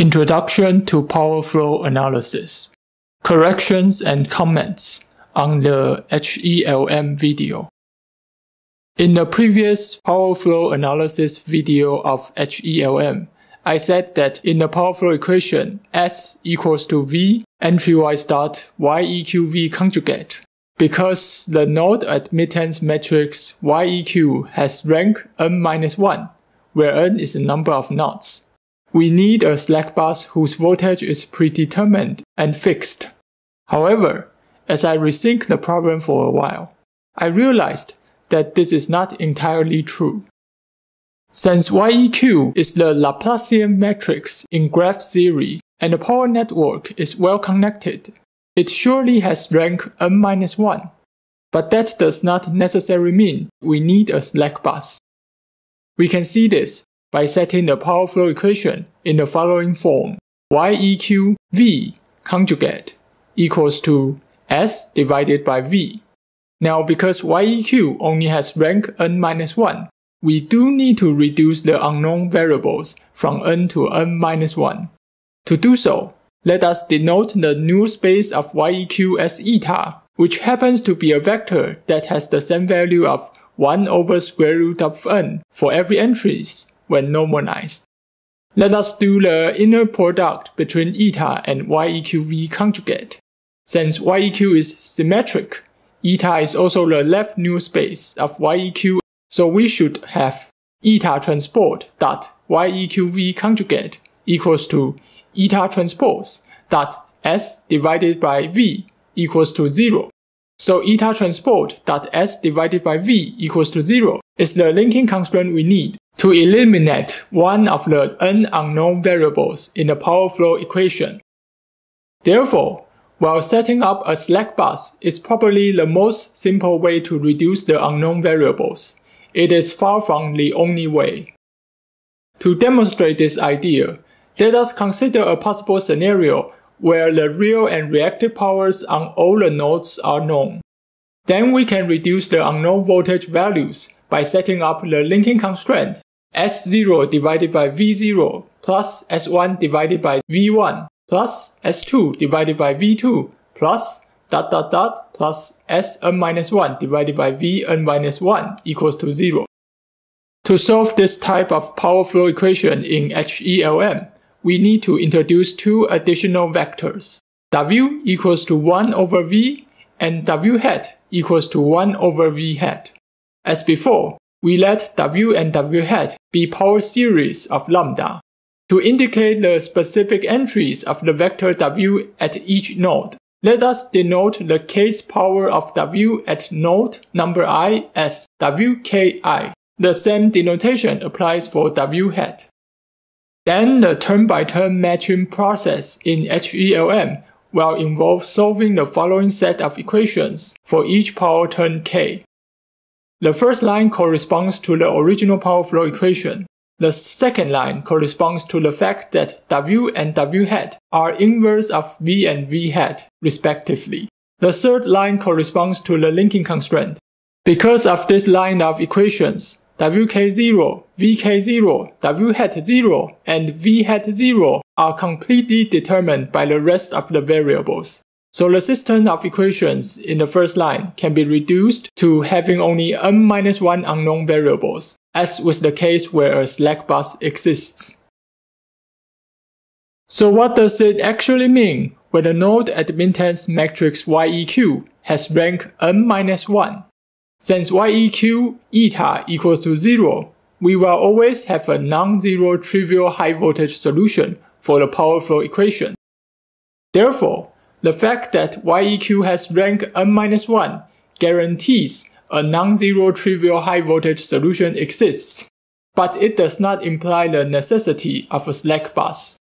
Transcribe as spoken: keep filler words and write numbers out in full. Introduction to Power Flow Analysis. Corrections and comments on the HELM video. In the previous Power Flow Analysis video of HELM, I said that in the power flow equation S equals to V, entry Y start Y E Q V conjugate, because the node admittance matrix Y E Q has rank n minus one, where n is the number of nodes. We need a slack bus whose voltage is predetermined and fixed. However, as I rethink the problem for a while, I realized that this is not entirely true. Since Y E Q is the Laplacian matrix in graph theory and the power network is well connected, it surely has rank n minus one. But that does not necessarily mean we need a slack bus. We can see this by setting the power flow equation in the following form: Y E Q V conjugate equals to S divided by V. Now, because Y E Q only has rank n minus one, we do need to reduce the unknown variables from n to n minus one. To do so, let us denote the null space of Y E Q as eta, which happens to be a vector that has the same value of one over square root of n for every entries when normalized. Let us do the inner product between eta and Y E Q V conjugate. Since Y E Q is symmetric, eta is also the left null space of Y E Q, so we should have eta transpose dot Y E Q V conjugate equals to eta transpose dot S divided by V equals to zero. So eta transpose dot S divided by V equals to zero is the linking constraint we need to eliminate one of the n unknown variables in the power flow equation. Therefore, while setting up a slack bus is probably the most simple way to reduce the unknown variables, it is far from the only way. To demonstrate this idea, let us consider a possible scenario where the real and reactive powers on all the nodes are known. Then we can reduce the unknown voltage values by setting up the linking constraint S zero divided by V zero plus S one divided by V one plus S two divided by V two plus dot dot dot plus S n minus one divided by V n minus one equals to zero. To solve this type of power flow equation in HELM, we need to introduce two additional vectors, W equals to one over V and W hat equals to one over V hat. As before, we let W and W hat be power series of lambda. To indicate the specific entries of the vector W at each node, let us denote the kth power of W at node number I as W k i. The same denotation applies for W hat. Then the turn-by-turn matching process in HELM will involve solving the following set of equations for each power turn k. The first line corresponds to the original power flow equation. The second line corresponds to the fact that W and W hat are inverse of V and V hat, respectively. The third line corresponds to the linking constraint. Because of this line of equations, W k zero, V k zero, W hat zero, and V hat zero are completely determined by the rest of the variables. So the system of equations in the first line can be reduced to having only n minus one unknown variables, as was the case where a slack bus exists. So what does it actually mean when the node admittance matrix Y E Q has rank n minus one? Since Y E Q eta equals to zero, we will always have a non-zero trivial high voltage solution for the power flow equation. Therefore, the fact that Y E Q has rank n minus one guarantees a non-zero trivial high voltage solution exists, but it does not imply the necessity of a slack bus.